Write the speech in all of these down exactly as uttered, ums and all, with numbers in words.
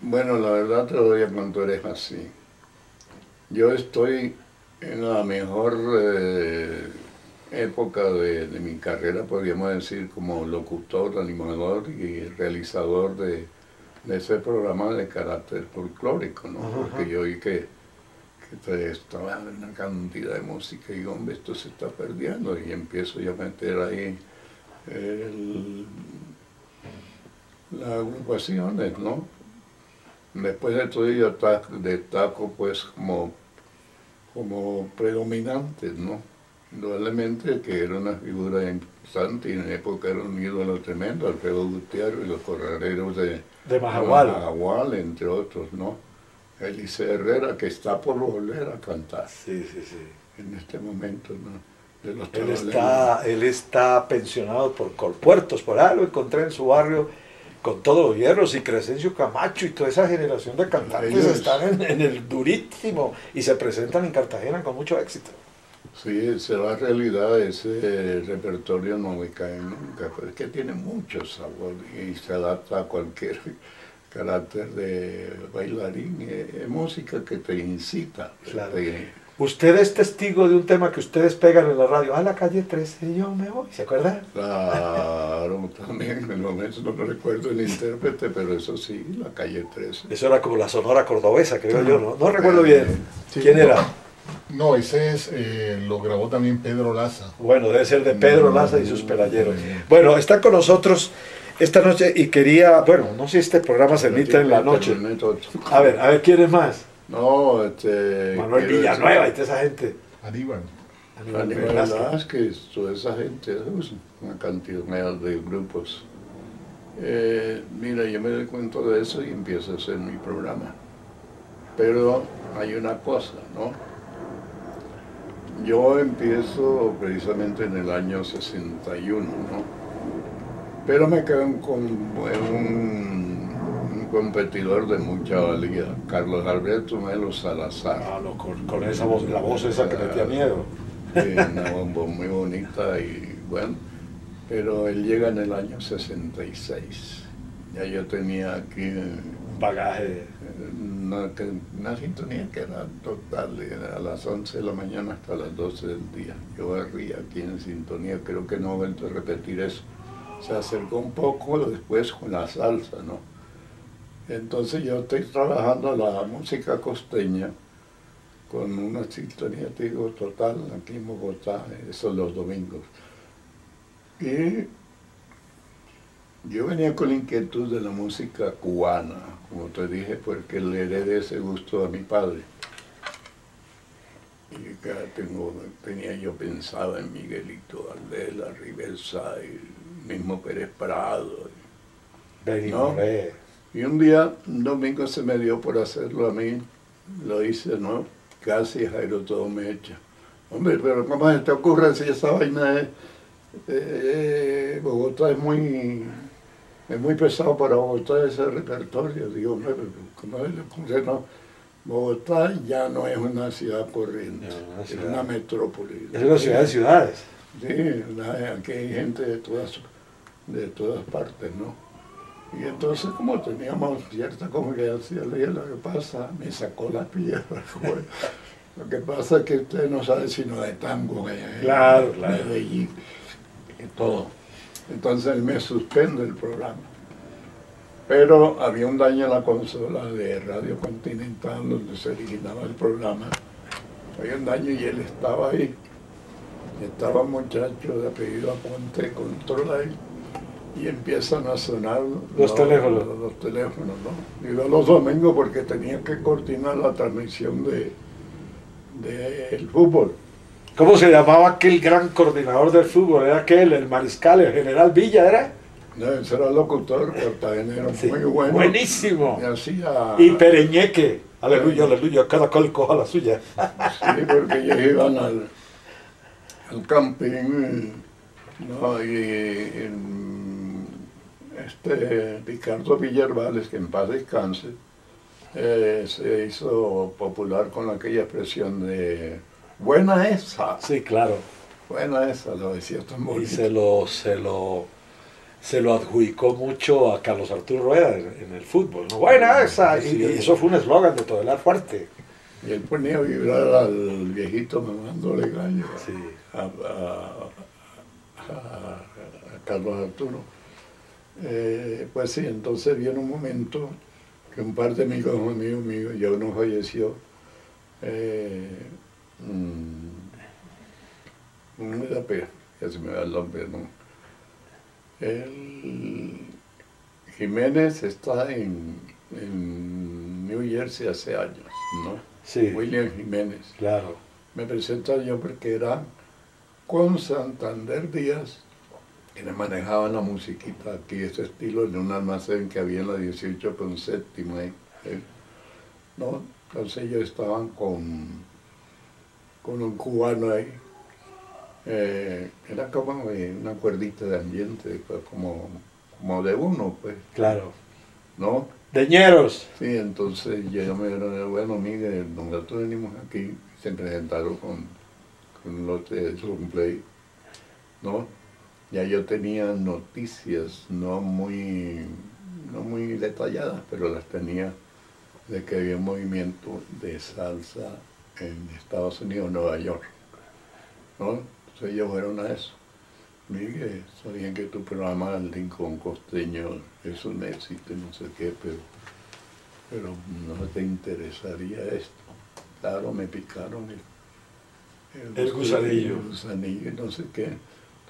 Bueno, la verdad te doy a cuanto eres así. Yo estoy en la mejor eh, época de, de mi carrera, podríamos decir, como locutor, animador y realizador de, de ese programa de carácter folclórico, ¿no? Ajá. Porque yo vi que, que estaba una cantidad de música y, hombre, esto se está perdiendo. Y empiezo yo a meter ahí el, las agrupaciones, ¿no? Después de todo ello destaco pues como, como predominante, ¿no? Indudablemente que era una figura importante y en la época era un ídolo tremendo, Alfredo Gutiérrez y los corraleros de, de Majagual, entre otros, ¿no? Elise Herrera, que está por volver a cantar. Sí, sí, sí. En este momento, ¿no? De los él, está, él está pensionado por Colpuertos, por ahí lo encontré en su barrio, con todos los hierros, y Crescencio Camacho y toda esa generación de cantantes ellos están en, en el durísimo y se presentan en Cartagena con mucho éxito. Sí, será realidad ese repertorio, no me cae nunca, pero es que tiene mucho sabor y se adapta a cualquier carácter de bailarín, es música que te incita. Claro. Te... Usted es testigo de un tema que ustedes pegan en la radio, a la calle trece yo me voy, ¿se acuerda? Claro, también, en el momento no me recuerdo el intérprete, pero eso sí, la calle trece. Eso era como la Sonora Cordobesa, creo yo, ¿no? No recuerdo bien, eh, sí, ¿quién no, era? No, ese es, eh, lo grabó también Pedro Laza. Bueno, debe ser de Pedro Laza y sus pelayeros. Bueno, está con nosotros esta noche y quería, bueno, no sé si este programa se emite en la noche. A ver, a ver, ¿quién es más? No, este... Manuel Villanueva decir, y toda esa gente. Aníbal. Aníbal Velázquez, toda esa gente, una cantidad de grupos. Eh, mira, yo me doy cuenta de eso y empiezo a hacer mi programa. Pero hay una cosa, ¿no? Yo empiezo precisamente en el año sesenta y uno, ¿no? Pero me quedan con un... competidor de mucha valía, Carlos Alberto Melo Salazar. Ah, no, con, con esa voz, la voz esa que le tenía miedo. Sí, una voz muy bonita y bueno, pero él llega en el año sesenta y seis. Ya yo tenía aquí un bagaje, una, una sintonía que era total, era a las once de la mañana hasta las doce del día. Yo barría aquí en sintonía, creo que no he vuelto a repetir eso. Se acercó un poco después con la salsa, ¿no? Entonces yo estoy trabajando la música costeña con una sintonía, te digo, total, aquí en Bogotá, eso los domingos. Y yo venía con la inquietud de la música cubana, como te dije, porque le heredé ese gusto a mi padre. Y acá tengo, tenía yo pensado en Miguelito Valdés, la Riversa, y mismo Pérez Prado. ¿No? Y un día, un domingo, se me dio por hacerlo a mí, lo hice, ¿no? Casi Jairo todo me echa. Hombre, pero ¿cómo se te ocurre si esa vaina es... Eh, Bogotá es muy... Es muy pesado para Bogotá ese repertorio. Digo, hombre, ¿cómo se le ocurre? No, Bogotá ya no es una ciudad corriente, no, es una metrópoli. Es una ciudad de ciudades. Sí, una, aquí hay gente de todas, de todas partes, ¿no? Y entonces, como teníamos cierta confianza, le dije, lo que pasa, me sacó la piedra. Lo que pasa es que usted no sabe sino de tango, de claro, claro. Medellín, y todo. Entonces él me suspende el programa. Pero había un daño en la consola de Radio Continental, donde se originaba el programa. Había un daño y él estaba ahí. Estaba un muchacho de apellido Aponte, controla ahí. Y empiezan a sonar los, los teléfonos, los, los teléfonos, ¿no? Y los domingos porque tenía que coordinar la transmisión del de, de fútbol. ¿Cómo se llamaba aquel gran coordinador del fútbol? ¿Era aquel, el mariscal, el general Villa, era? No, ese era locutor cartagenero, sí, muy bueno. Buenísimo. Y, hacía... y Pereñeque, aleluya, aleluya, cada cual coja la suya. Sí, porque ellos iban al, al camping, ¿no? Y... y Este, Ricardo Villarvález, que en paz descanse, eh, se hizo popular con aquella expresión de buena esa. Sí, claro. Buena esa, lo decía tan bonito. Y se lo, se lo se lo adjudicó mucho a Carlos Arturo Rueda en el fútbol, ¿no? Buena esa, y, y eso fue un eslogan de Todelar fuerte. Y él ponía a vibrar al viejito mamándole gallo sí. a, a, a, a Carlos Arturo. Eh, pues sí, entonces vino un momento que un par de amigos míos, míos ya uno falleció, eh, mmm, uno era Pérez, ya se me da el nombre, ¿no? El Jiménez está en, en New Jersey hace años, ¿no? Sí. William Jiménez. Claro. Me presento yo porque era con Santander Díaz, quienes manejaban la musiquita aquí, ese estilo, en un almacén que había en la dieciocho con séptima, ¿eh? ¿No? Entonces ellos estaban con, con un cubano ahí. Eh, era como una cuerdita de ambiente, pues, como, como de uno, pues. Claro. ¿No? ¡Deñeros! Sí, entonces yo me dijeron, bueno, Miguel, nosotros venimos aquí, se presentaron con, con un lote de Sunplay, ¿no? Ya yo tenía noticias, no muy, no muy detalladas, pero las tenía de que había un movimiento de salsa en Estados Unidos, Nueva York, ¿no? Entonces ellos fueron a eso. Miguel, sabían que tu programa del Rincón Costeño es un éxito, no sé qué, pero, pero no te interesaría esto. Claro, me picaron el, el, el gusanillo. El gusanillo y no sé qué.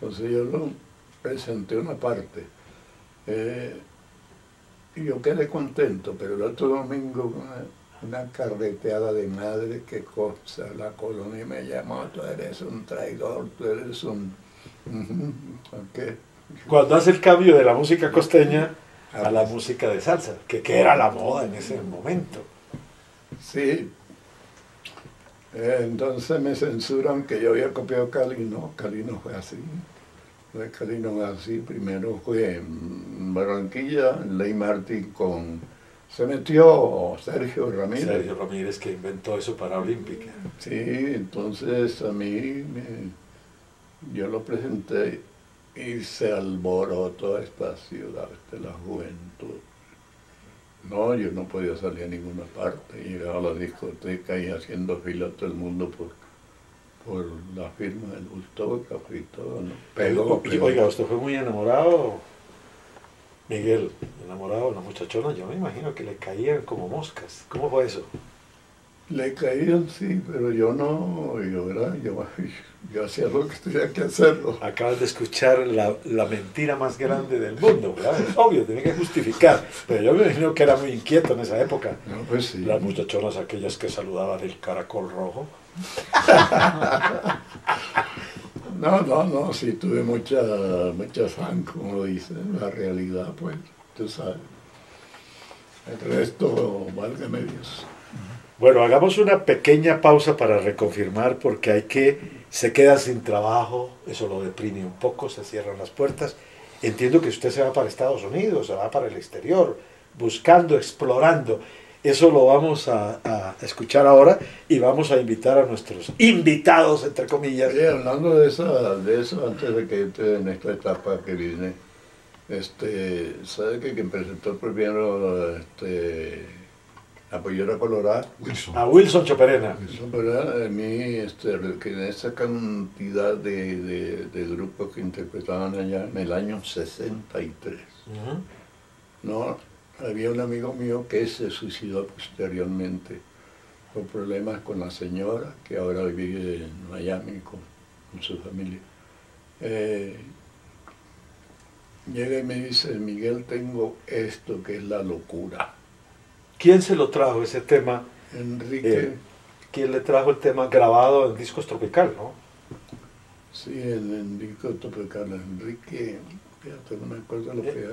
Entonces yo lo presenté una parte. Eh, y yo quedé contento, pero el otro domingo... una carreteada de madre que cosa la colonia me llamó, tú eres un traidor, tú eres un... Okay. Cuando hace el cambio de la música costeña a la música de salsa, que, que era la moda en ese momento. Sí. Eh, entonces me censuran que yo había copiado Cali, no, Cali no fue así. Cali no fue así, primero fue en Barranquilla, Ley Martín con... Se metió Sergio Ramírez. Sergio Ramírez, que inventó eso para Olímpica. Sí, entonces a mí, me, yo lo presenté y se alborotó esta ciudad, de la juventud. No, yo no podía salir a ninguna parte, llegaba a la discoteca y haciendo fila todo el mundo por, por la firma del autógrafo y todo. ¿No? Pegó, pegó. Oiga, ¿usted fue muy enamorado? Miguel, enamorado de una muchachona, yo me imagino que le caían como moscas. ¿Cómo fue eso? Le caían, sí, pero yo no, yo, era, yo, yo hacía lo que tenía que hacerlo. Acabas de escuchar la, la mentira más grande del mundo, ¿verdad? Es obvio, tiene que justificar, pero yo me imagino que era muy inquieto en esa época. No, pues sí. Las muchachonas aquellas que saludaban el caracol rojo. No, no, no, sí tuve mucha, mucha fan, como lo dicen, la realidad, pues, tú sabes. El resto, válgame Dios. Bueno, hagamos una pequeña pausa para reconfirmar, porque hay que, se queda sin trabajo, eso lo deprime un poco, se cierran las puertas. Entiendo que usted se va para Estados Unidos, se va para el exterior, buscando, explorando. Eso lo vamos a, a escuchar ahora y vamos a invitar a nuestros invitados, entre comillas. Sí, hablando de, esa, de eso, antes de que entre en esta etapa que viene, este, ¿sabe que quien presentó primero este, la pollera colorada? Wilson. A Wilson Choperena. Wilson Choperena, a mí, este, que en esa cantidad de, de, de grupos que interpretaban allá en el año sesenta y tres, uh-huh. ¿No? Había un amigo mío que se suicidó posteriormente por problemas con la señora, que ahora vive en Miami con, con su familia. Eh, llega y me dice, Miguel, tengo esto que es la locura. ¿Quién se lo trajo ese tema? Enrique. Eh, ¿Quién le trajo el tema grabado en Discos Tropical, no? Sí, en, en Discos Tropical, Enrique... No me acuerdo lo que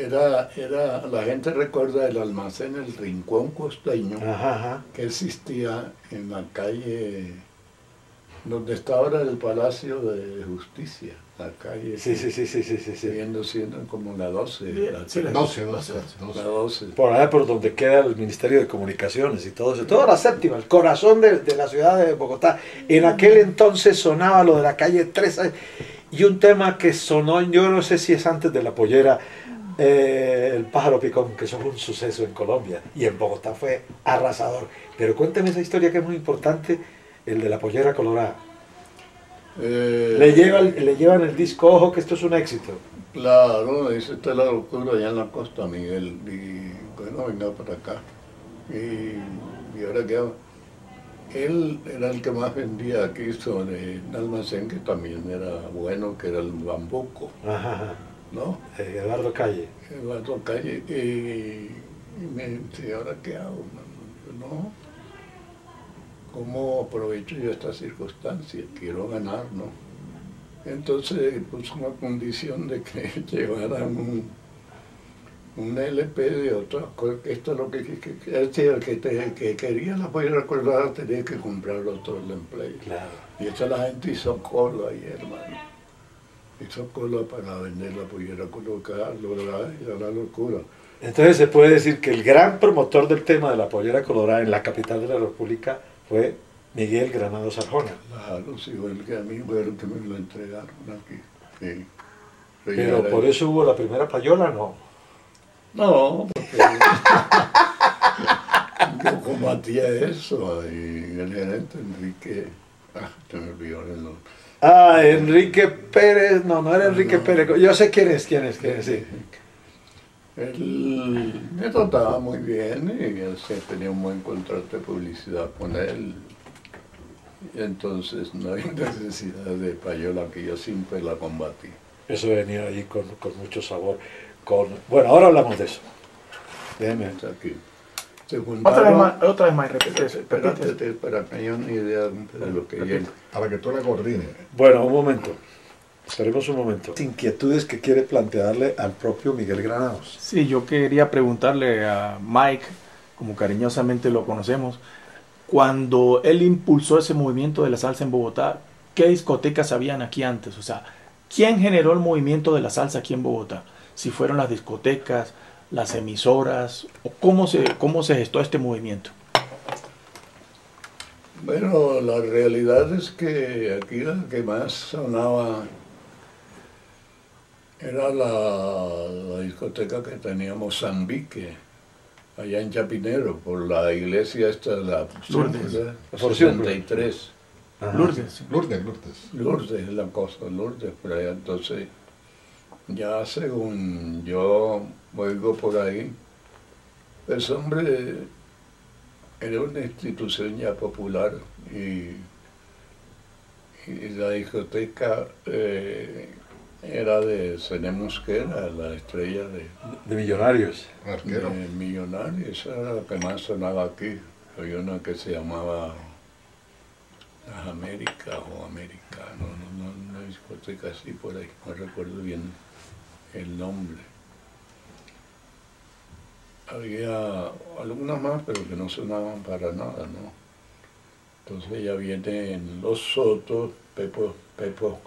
era, era, la gente recuerda el almacén El Rincón Costeño, ajá, ajá. Que existía en la calle donde está ahora el Palacio de Justicia, la calle sí, sí, sí, sí, sí, sí. Viendo siendo como la doce, sí, la, sí, la doce, doce, doce, doce, por allá por donde queda el Ministerio de Comunicaciones y todo eso, toda la séptima, el corazón de, de la ciudad de Bogotá. En aquel entonces sonaba lo de la calle trece. y un tema que sonó, yo no sé si es antes de la pollera, eh, El pájaro picón, que son un suceso en Colombia, y en Bogotá fue arrasador. Pero cuénteme esa historia que es muy importante, el de la pollera colorada. Eh, le, lleva, le llevan el disco, ojo que esto es un éxito. Claro, dice, esta es la locura allá en la costa, Miguel, y bueno, venga para acá. Y, y ahora qué hago. Él era el que más vendía aquí sobre un almacén que también era bueno, que era el Bambuco. Ajá, ¿no? Eh, Eduardo Calle. Eduardo Calle. Y, y me dice, ¿ahora qué hago? No, ¿cómo aprovecho yo esta circunstancia? Quiero ganar, ¿no? Entonces puso una condición de que llevaran un, un L P de otras cosas. Esto es lo que, que, que, que, te, que quería la poder recordar, tenía que comprar otro L P. Claro. Y esa la gente hizo cola ahí, hermano. Hizo cola para vender la pollera colorada, ¿verdad? Era la locura. Entonces se puede decir que el gran promotor del tema de la pollera colorada en la capital de la República fue Miguel Granados Arjona. Claro, sí, fue el que a mí fue el que me lo entregaron aquí. Sí. Pero por ahí. Eso hubo la primera payola, ¿no? No, porque yo combatía eso y el gerente Enrique, ah, se me olvidó el nombre. Ah, Enrique Pérez, no, no era Enrique no. Pérez, yo sé quién es, quién es, quién es, sí. Él me trataba muy bien y él se tenía un buen contrato de publicidad con él. Y entonces no hay necesidad de payola, que yo siempre la combatí. Eso venía ahí con, con mucho sabor. Con... Bueno, ahora hablamos de eso. Déjeme. Aquí. Juntaron... Otra vez más, otra vez más, repite eso. Espérate, para que haya una idea de lo que llega. Para que tú la coordines. Bueno, un momento. Esperemos un momento. Inquietudes que quiere plantearle al propio Miguel Granados. Sí, yo quería preguntarle a Mike, como cariñosamente lo conocemos, cuando él impulsó ese movimiento de la salsa en Bogotá, ¿qué discotecas habían aquí antes? O sea, ¿quién generó el movimiento de la salsa aquí en Bogotá? Si fueron las discotecas, las emisoras, o ¿cómo se, cómo se gestó este movimiento? Bueno, la realidad es que aquí la que más sonaba era la, la discoteca que tenía Mozambique, allá en Chapinero, por la iglesia esta, la Lourdes, sesenta y tres. Lourdes, Lourdes, Lourdes. Lourdes es la cosa, Lourdes, por allá. Entonces, ya según yo oigo por ahí, pues hombre, era una institución ya popular y, y la discoteca... Eh, era de Cené Mosquera, la estrella de... De Millonarios. Arquero. De Millonarios, esa era la que más sonaba aquí. Había una que se llamaba Las Américas o América, no, no, no, una discoteca así por ahí, no recuerdo bien el nombre. Había algunas más, pero que no sonaban para nada, ¿no? Entonces ya viene en Los Sotos, Pepo, Pepo.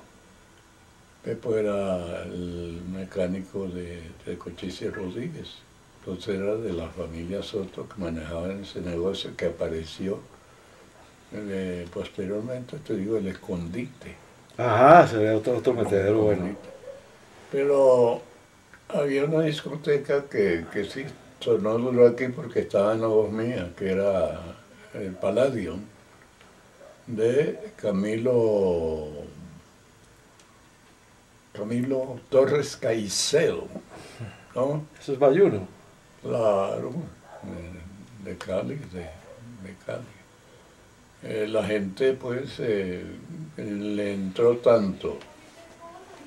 Pepo era el mecánico de, de Cochise Rodríguez, entonces era de la familia Soto que manejaban ese negocio que apareció eh, posteriormente, te digo, el Escondite. Ajá, se ve otro, otro metedero bueno. Pero había una discoteca que, que sí sonó duro aquí porque estaba en la voz mía, que era el Palladium de Camilo... Camilo Torres Caicedo, ¿no? Eso es bayuno. Claro, de, de Cali, de, de Cali. Eh, la gente pues eh, le entró tanto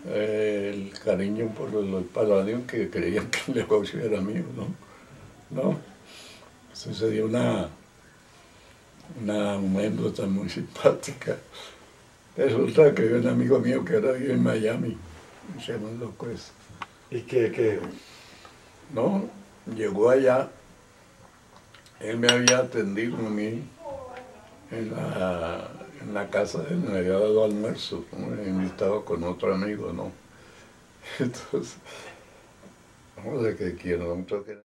eh, el cariño por los Palladium que creían que el negocio era mío, ¿no? ¿No? Sucedió una, una anécdota muy simpática. Resulta que había un amigo mío que ahora vive en Miami. Se llama López. ¿Y qué, qué? No, llegó allá, él me había atendido a mí en la, en la casa de él, me había dado almuerzo, me invitado con otro amigo, ¿no? Entonces, vamos a que quiero un toque.